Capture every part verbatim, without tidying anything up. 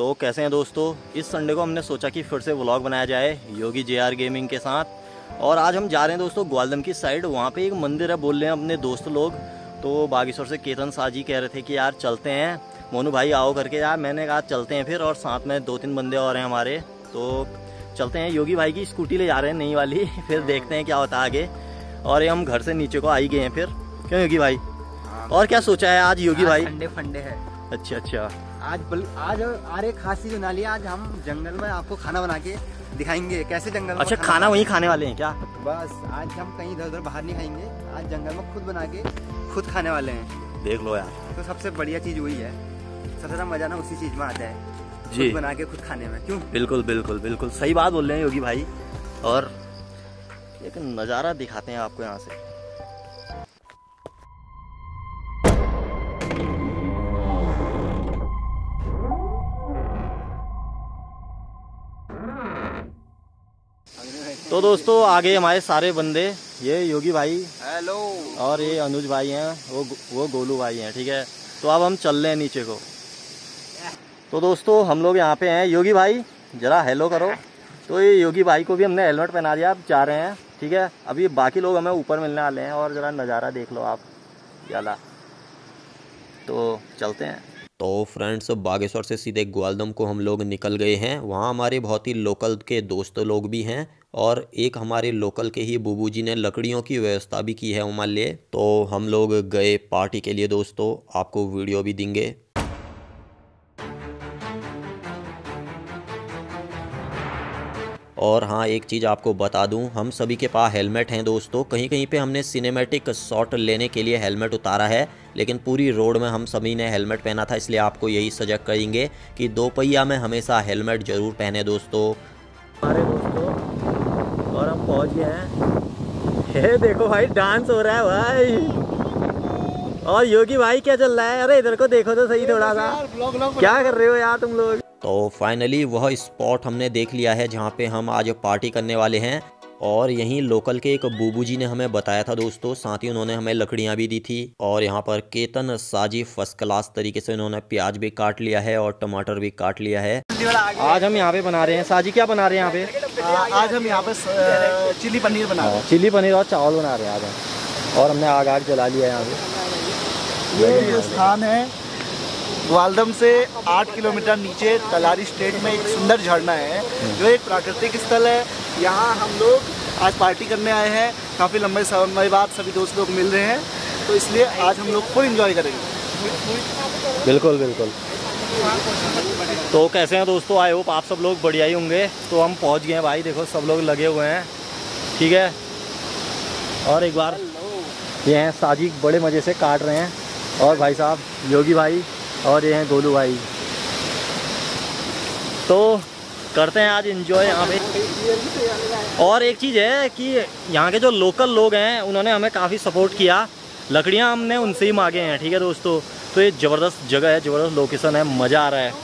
तो कैसे हैं दोस्तों, इस संडे को हमने सोचा कि फिर से व्लॉग बनाया जाए योगी जेआर गेमिंग के साथ। और आज हम जा रहे हैं दोस्तों ग्वालदम की साइड, वहाँ पे एक मंदिर है, बोल रहे हैं अपने दोस्त लोग। तो बागेश्वर से केतन साजी कह रहे थे कि यार चलते हैं मोनू भाई आओ करके, यार मैंने कहा चलते हैं फिर, और साथ में दो तीन बंदे और हैं हमारे, तो चलते हैं। योगी भाई की स्कूटी ले जा रहे हैं नई वाली, फिर देखते हैं क्या होता है आगे। और ये हम घर से नीचे को आ ही गए हैं फिर, क्यों योगी भाई? और क्या सोचा है आज योगी भाई? फंडे फंडे है। अच्छा अच्छा, आज बल, आज अरे खास चीज बना लिया। आज हम जंगल में आपको खाना बना के दिखाएंगे कैसे जंगल में। अच्छा, खाना, खाना वहीं खाने वाले हैं क्या? बस आज हम कहीं इधर उधर बाहर नहीं खाएंगे, आज जंगल में खुद बना के खुद खाने वाले हैं। देख लो यार, तो सबसे बढ़िया चीज वही है, सबसे ज्यादा मजा ना उसी चीज में आता है, खुद बना के खुद खाने में। क्यों? बिल्कुल बिल्कुल बिल्कुल सही बात बोल रहे हैं योगी भाई। और एक नज़ारा दिखाते हैं आपको यहाँ से। तो दोस्तों आगे हमारे सारे बंदे, ये योगी भाई हेलो, और ये अनुज भाई हैं, वो वो गोलू भाई हैं, ठीक है। तो अब हम चल रहे हैं नीचे को। तो दोस्तों हम लोग यहाँ पे हैं। योगी भाई जरा हेलो करो। तो ये योगी भाई को भी हमने हेलमेट पहना दिया, आप जा रहे हैं, ठीक है। अभी बाकी लोग हमें ऊपर मिलने वाले हैं, और ज़रा नज़ारा देख लो आप याला। तो चलते हैं। तो फ्रेंड्स, बागेश्वर से सीधे ग्वालदम को हम लोग निकल गए हैं। वहाँ हमारे बहुत ही लोकल के दोस्त लोग भी हैं, और एक हमारे लोकल के ही बूबूजी ने लकड़ियों की व्यवस्था भी की है हमारे लिए। तो हम लोग गए पार्टी के लिए दोस्तों, आपको वीडियो भी देंगे। और हाँ, एक चीज़ आपको बता दूं, हम सभी के पास हेलमेट हैं दोस्तों। कहीं कहीं पे हमने सिनेमैटिक शॉट लेने के लिए हेलमेट उतारा है, लेकिन पूरी रोड में हम सभी ने हेलमेट पहना था, इसलिए आपको यही सजग करेंगे कि दोपहिया में हमेशा हेलमेट ज़रूर पहने दोस्तों। हमारे दोस्तों, और हम पहुँच गए हैं। ये देखो भाई, डांस हो रहा है भाई। और योगी भाई क्या चल रहा है? अरे इधर को देखो तो सही थोड़ा सा, क्या कर रहे हो यार तुम लोग? तो फाइनली वह स्पॉट हमने देख लिया है जहाँ पे हम आज पार्टी करने वाले हैं। और यहीं लोकल के एक बूबू जी ने हमें बताया था दोस्तों, साथ ही उन्होंने हमें लकड़ियाँ भी दी थी। और यहाँ पर केतन साजी फर्स्ट क्लास तरीके से उन्होंने प्याज भी काट लिया है और टमाटर भी काट लिया है। आज हम यहाँ पे बना रहे हैं, साजी क्या बना रहे हैं यहाँ पे? आज हम यहाँ पे चिली पनीर बना रहे हैं, चिली पनीर और चावल बना रहे हैं आज हम। और हमने आग आग जला लिया है यहाँ पे। ये स्थान है ग्वालदम से आठ किलोमीटर नीचे तलारी स्टेट में, एक सुंदर झरना है जो एक प्राकृतिक स्थल है। यहाँ हम लोग आज पार्टी करने आए हैं, काफ़ी लंबे समय बाद सभी दोस्त लोग मिल रहे हैं, तो इसलिए आज हम लोग फुल एंजॉय करेंगे। बिल्कुल बिल्कुल। तो कैसे हैं दोस्तों? आई होप आप सब लोग बढ़िया ही होंगे। तो हम पहुँच गए हैं भाई, देखो सब लोग लगे हुए हैं, ठीक है। और एक बार ये हैं साजी, बड़े मज़े से काट रहे हैं, और भाई साहब योगी भाई, और ये हैं गोलू भाई। तो करते हैं आज एंजॉय यहाँ पे। और एक चीज़ है कि यहाँ के जो लोकल लोग हैं उन्होंने हमें काफ़ी सपोर्ट किया, लकड़ियाँ हमने उनसे ही मांगे हैं, ठीक है दोस्तों। तो ये ज़बरदस्त जगह है, ज़बरदस्त लोकेशन है, मज़ा आ रहा है। यहाँ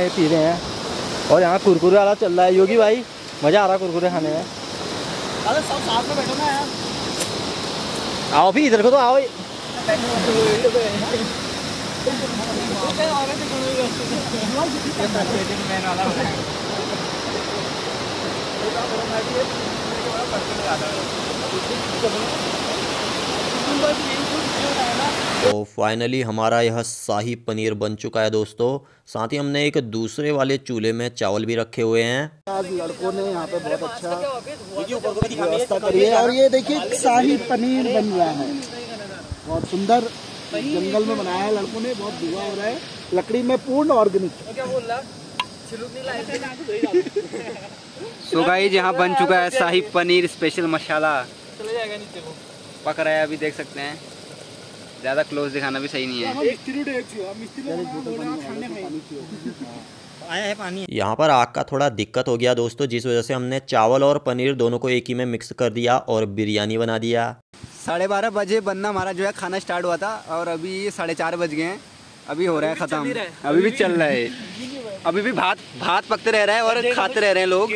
ये पी रहे हैं, और यहाँ कुरकुरे वाला चल रहा है। योगी भाई मज़ा आ रहा है कुरकुरे खाने में। अरे सब साथ में बैठो ना यार, आओ भी इधर को तो आओ। तो फाइनली हमारा यह शाही पनीर बन चुका है दोस्तों। साथ ही हमने एक दूसरे वाले चूल्हे में चावल भी रखे हुए हैं। आज लड़कों ने यहाँ पे बहुत अच्छा व्यवस्था करी है, और ये देखिए शाही पनीर बन रहा है, बहुत सुंदर जंगल में बनाया है लड़कों ने, बहुत दुआ हो रहा है, लकड़ी में पूर्ण ऑर्गेनिक। सो गाइस, यहाँ बन चुका है शाही पनीर स्पेशल मसाला, पक रहा है अभी, देख सकते हैं। ज़्यादा क्लोज दिखाना भी सही नहीं है। यहाँ पर आग का थोड़ा दिक्कत हो गया दोस्तों, जिस वजह से हमने चावल और पनीर दोनों को एक ही में मिक्स कर दिया और बिरयानी बना दिया। साढ़े बारह बजे बनना हमारा जो है खाना स्टार्ट हुआ था और अभी साढ़े चार बज गए हैं, अभी हो रहा है ख़त्म, अभी, अभी भी चल रहा है, अभी भी भात भात पकते रह रहा है और खाते रह रहे हैं लोग।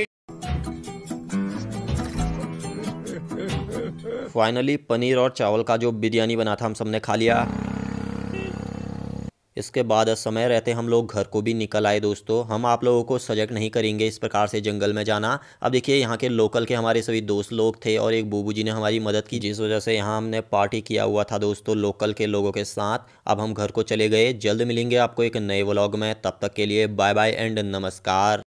फाइनली पनीर और चावल का जो बिरयानी बना था हम सब ने खा लिया। इसके बाद समय रहते हम लोग घर को भी निकल आए। दोस्तों, हम आप लोगों को सजग नहीं करेंगे इस प्रकार से जंगल में जाना। अब देखिए यहाँ के लोकल के हमारे सभी दोस्त लोग थे और एक बूबू जी ने हमारी मदद की, जिस वजह से यहाँ हमने पार्टी किया हुआ था दोस्तों लोकल के लोगों के साथ। अब हम घर को चले गए। जल्द मिलेंगे आपको एक नए व्लॉग में, तब तक के लिए बाय बाय एंड नमस्कार।